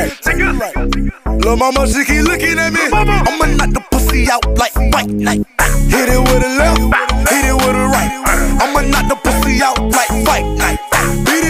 Lil' mama, she keep looking at me. I'ma knock the pussy out like white night. Hit it with a left, hit it with a right. I'ma knock the pussy out like white night. Beat it.